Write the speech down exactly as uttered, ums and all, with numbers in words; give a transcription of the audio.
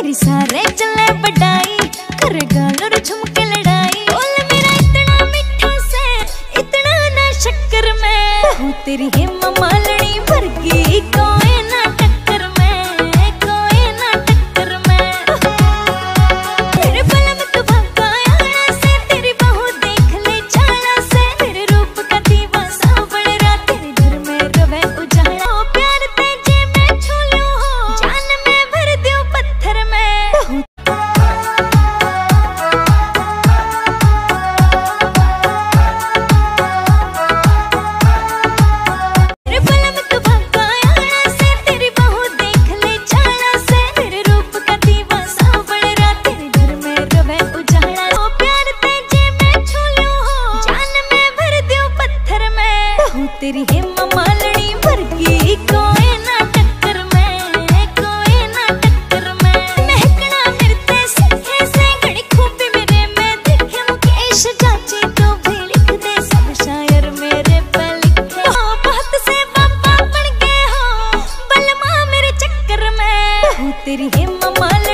तेरी सारे चले बटाई कर गाल और झुमके लड़ाई। बोल मेरा इतना मीठा से इतना ना शक्कर में, बहू तेरी हेमा मालिनी वर्गी कोई ना टक्कर में, कोई ना टक्कर में। तेरे पलम का भागा आना से, तेरी बहू देख ले जाना से, तेरे रूप का दीवाना बन रहा, तेरे घर में रवे उजाला। प्यार तेजे मैं छू लूं हो, जान में भर दूं पत्थर में। तेरी हेमा मालिनी वर्गी कोई ना टक्कर में, कोई ना टक्कर में। महकना मिलते सीखे से घड़ी खूबी मेरे में, देखे मुकेश चाची तो भी लिख दे सब शायर मेरे पर लिखे। हो बहुत से बाबा बन गए हो बलमा मेरे चक्कर में, तेरी हेमा मालिनी।